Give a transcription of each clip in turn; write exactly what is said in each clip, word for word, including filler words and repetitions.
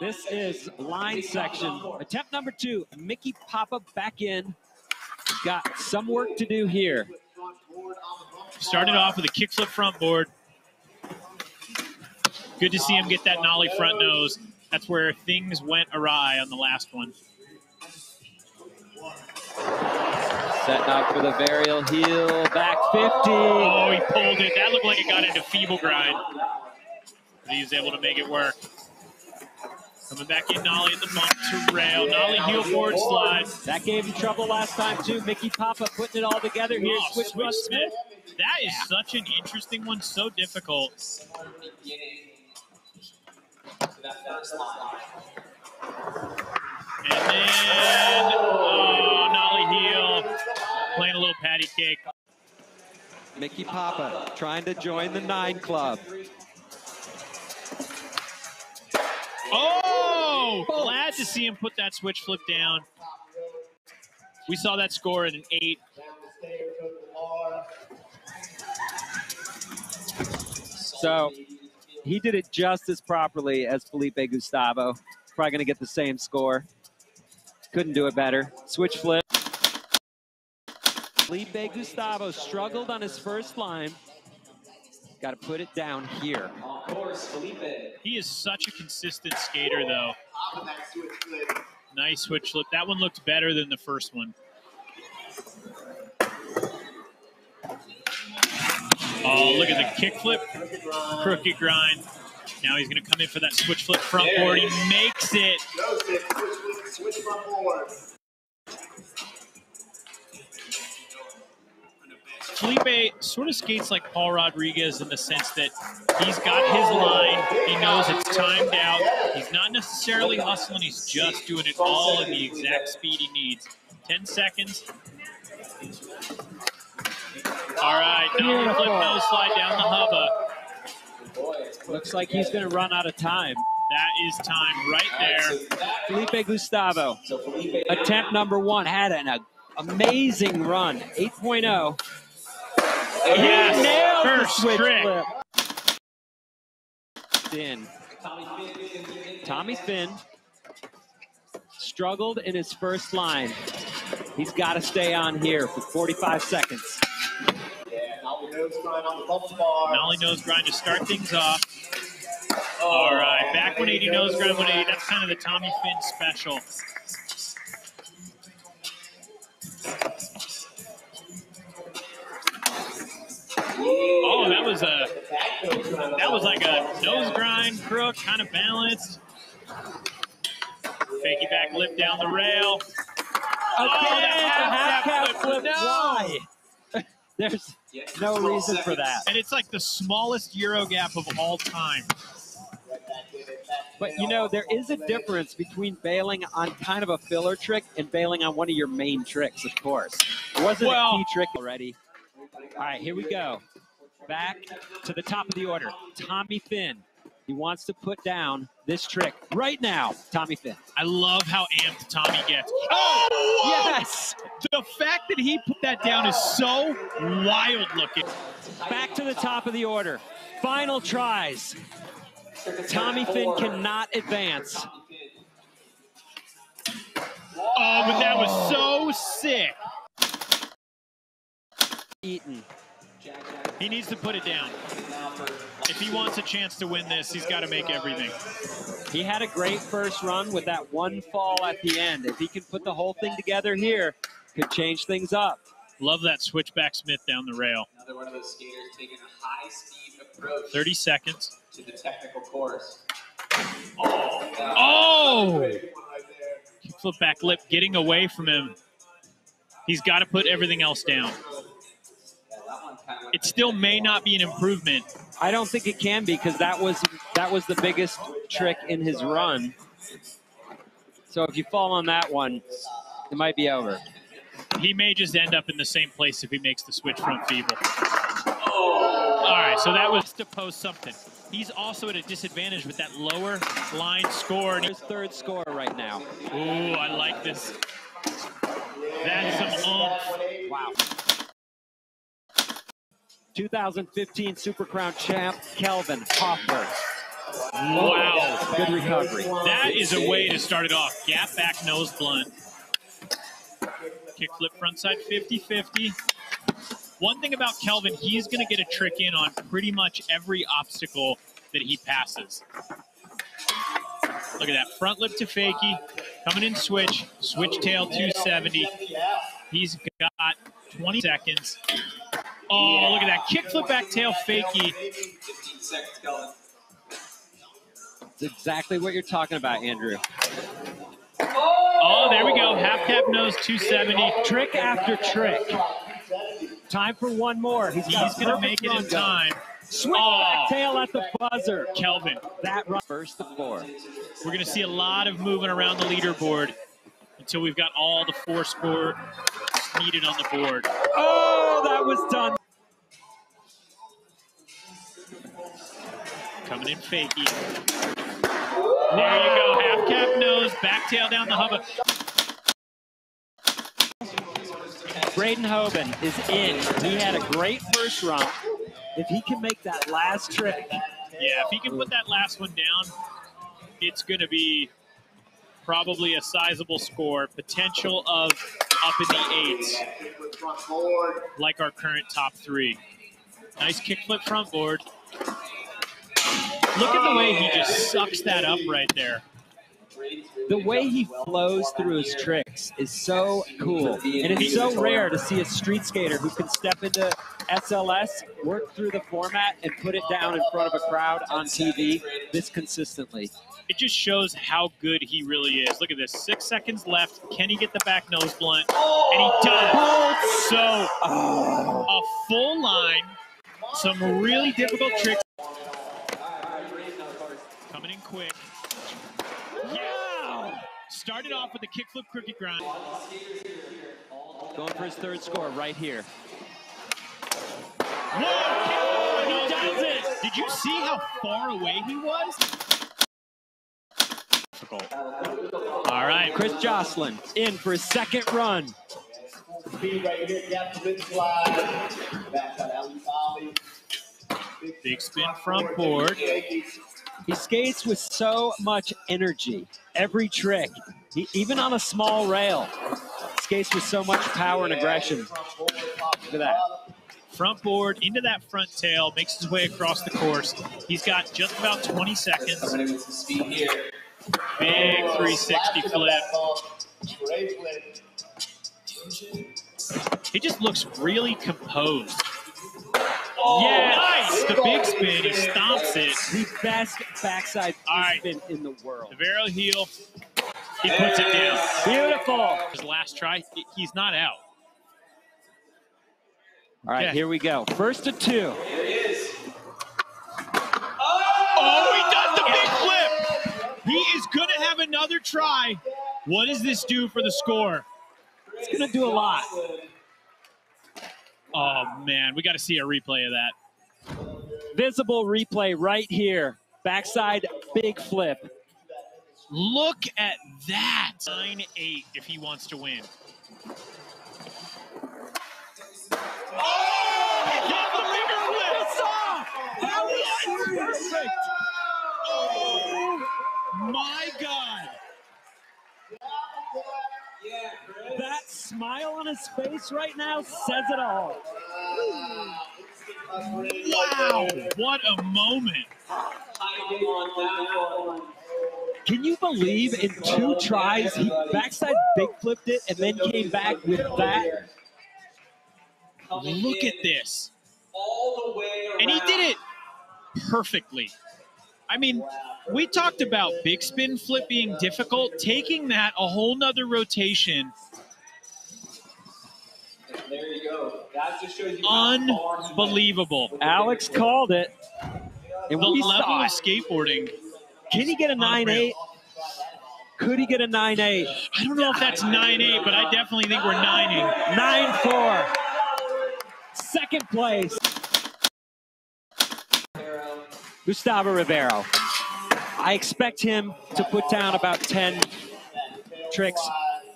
This is line section. Attempt number two, Micky Papa back in. Got some work to do here. Started off with a kickflip front board. Good to see him get that nollie front nose. That's where things went awry on the last one. Setting up for the varial heel, back fifty. Oh, he pulled it. That looked like it got into feeble grind. But he was able to make it work. Coming back in, nollie in the bump to rail. Yeah, nollie heel forward slide. That gave him trouble last time, too. Micky Papa putting it all together here. Oh, switch switch Smith. That is yeah. such an interesting one. So difficult. And then, oh, nollie heel. Playing a little patty cake. Micky Papa trying to join the nine club. Oh, glad to see him put that switch flip down. We saw that score at an eight. So he did it just as properly as Felipe Gustavo. Probably going to get the same score. Couldn't do it better. Switch flip. Felipe Gustavo struggled on his first line. Got to put it down here. He is such a consistent skater, though. Nice switch flip. That one looked better than the first one. Oh, look at the kick flip. Crooked grind. Now he's going to come in for that switch flip front board. He makes it. Switch front board. Felipe sort of skates like Paul Rodriguez in the sense that he's got his line, he knows it's timed out, he's not necessarily hustling, he's just doing it all in the exact speed he needs. ten seconds. All right, nollie flip nose slide down the hubba. Looks like he's going to run out of time. That is time right there. Felipe Gustavo, attempt number one, had an amazing run, eight point oh. Yes, nailed first the switch trick. Flip. Finn. Tommy Fynn struggled in his first line. He's got to stay on here for forty-five seconds. Yeah, nollie nose grind on the bump bar. Nollie nose grind to start things off. Oh, all right, back one eighty nose grind, one eighty. That's kind of the Tommy Fynn special. Oh, that was a that was like a nose grind crook, kind of balanced. Fakey back lip down the rail. Okay, oh, that half half flip. No. Why? There's no reason for that. And it's like the smallest Euro gap of all time. But you know, there is a difference between bailing on kind of a filler trick and bailing on one of your main tricks, of course. It wasn't well, a key trick already. All right, here we go. Back to the top of the order. Tommy Fynn. He wants to put down this trick right now. Tommy Fynn. I love how amped Tommy gets. Oh, whoa! Yes! The fact that he put that down is so wild looking. Back to the top of the order. Final tries. Tommy Fynn cannot advance. Oh, but that was so sick. Eaton. He needs to put it down. If he wants a chance to win this, he's got to make everything. He had a great first run with that one fall at the end. If he can put the whole thing together here, could change things up. Love that switchback Smith down the rail. Another one of those skaters taking a high-speed approach. thirty seconds. To the technical course. Oh! Oh! Flip back lip getting away from him. He's got to put everything else down. It still may not be an improvement. I don't think it can be because that was that was the biggest trick in his run. So if you fall on that one, it might be over. He may just end up in the same place if he makes the switch front feeble. Oh. All right, so that was to post something. He's also at a disadvantage with that lower line score. His third score right now. Ooh, I like this. That's some oomph. Wow. two thousand fifteen Super Crown champ Kelvin Hoefler Wow. Good recovery. That is a way to start it off. Gap back, nose blunt. Kickflip frontside fifty fifty. One thing about Kelvin, he's going to get a trick in on pretty much every obstacle that he passes. Look at that. Front lip to fakie. Coming in switch. Switch tail two seventy. He's got twenty seconds. Oh, look at that. Kickflip back tail fakie. It's exactly what you're talking about, Andrew. Oh, there we go. Half cap nose two seventy. Trick after trick. Time for one more. He's, He's going to make it in time. Swing back tail at the buzzer. Kelvin. That run. First to four. We're going to see a lot of moving around the leaderboard until we've got all the four score needed on the board. Oh, that was done. Coming in fakie. There you go. Half cap nose. Back tail down the hubba. Braden Hoban is in. He had a great first run. If he can make that last trick. Yeah, if he can put that last one down, it's going to be probably a sizable score. Potential of up in the eights, like our current top three. Nice kickflip front board. Look at the way he just sucks that up right there. The way he flows through his tricks is so cool, and it's so rare to see a street skater who can step into S L S, work through the format, and put it down in front of a crowd on T V this consistently. It just shows how good he really is. Look at this, six seconds left. Can he get the back nose blunt? And he does. So a full line, some really difficult tricks. Coming in quick. Started off with the kickflip cricket grind. Going for his third score right here. Whoa! Oh, he does it! Did you see how far away he was? All right, Chris Joshlin in for his second run. Big spin front board. He skates with so much energy. Every trick, he, even on a small rail, skates with so much power and aggression. Look at that. Front board into that front tail, makes his way across the course. He's got just about twenty seconds. Big three sixty flip. He just looks really composed. Oh, yes, nice. The big spin, he stomps it. The best backside right. spin in the world. The Vero heel, he puts it down. Beautiful. His last try, he's not out. All right, yeah. Here we go. First to two. Here it is. Oh, oh, he does the big flip. He is going to have another try. What does this do for the score? It's going to do a lot. Oh, man, we got to see a replay of that. Visible replay right here. Backside big flip. Look at that. nine eight if he wants to win. Oh, he got the bigger flip. It's off. That was perfect. Oh, my God. That smile on his face right now says it all. Wow, what a moment. Can you believe in two tries, he backside big flipped it and then came back with that? Look at this. And he did it perfectly. I mean, we talked about big spin flip being difficult, taking that a whole nother rotation. There you go. That just shows you unbelievable. Alex called it. And the level of skateboarding. Can he get a nine eight? Could he get a nine eight? I don't know if that's nine eight, but I definitely think we're nining. nine four. Second place. Gustavo Ribeiro. I expect him to put down about ten tricks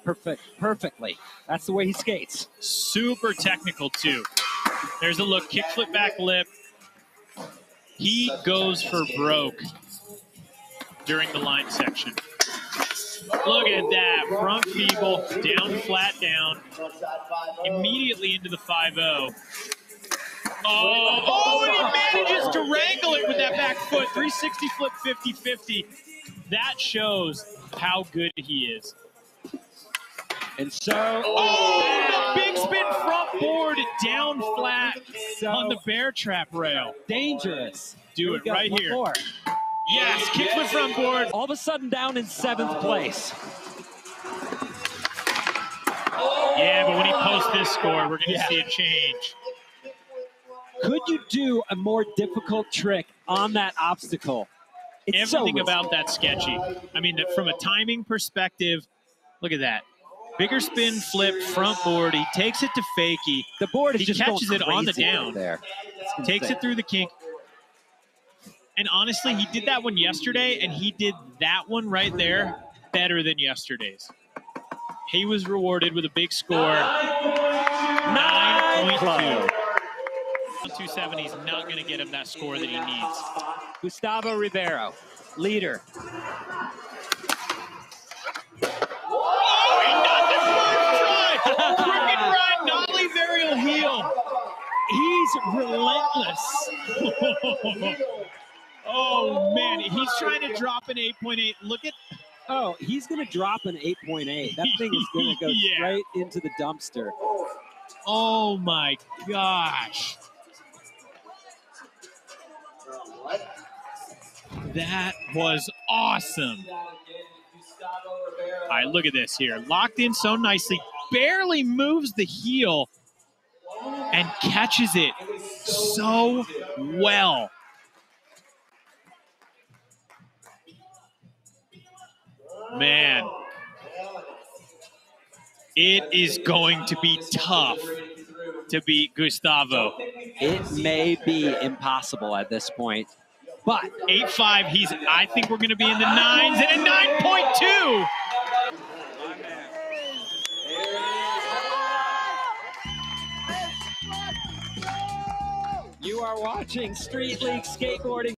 perfect, perfectly. That's the way he skates. Super technical, too. There's a look, kickflip back lip. He goes for broke. during the line section. Look at that, front feeble, down flat down, immediately into the five oh. Oh, oh, and he manages to wrangle it with that back foot, three sixty flip fifty fifty. That shows how good he is. And so, oh, the big spin front board down flat so, on the bear trap rail. Dangerous. Do it right here. More. Yes, kickflip front board. All of a sudden down in seventh place. Yeah, but when he posts this score, we're going to yeah. see a change. Could you do a more difficult trick on that obstacle? It's Everything so about that sketchy. I mean, from a timing perspective, look at that. Bigger spin, flip, front board. He takes it to fakie. The board is he just catches going it on the down. There. Takes it through the kink. And honestly, he did that one yesterday, and he did that one right there better than yesterday's. He was rewarded with a big score, nine point two. two seventy is not going to get him that score that he needs. Gustavo Ribeiro, leader. Heel. He's relentless. Oh, man. He's trying to drop an eight point eight. Look at... Oh, he's going to drop an eight point eight. That thing is going to go yeah. straight into the dumpster. Oh, my gosh. That was awesome. All right, look at this here. Locked in so nicely. Barely moves the heel. And catches it so well. Man, it is going to be tough to beat Gustavo. It may be impossible at this point, but eight five, he's, I think we're going to be in the nines and a nine point two. You are watching Street League Skateboarding.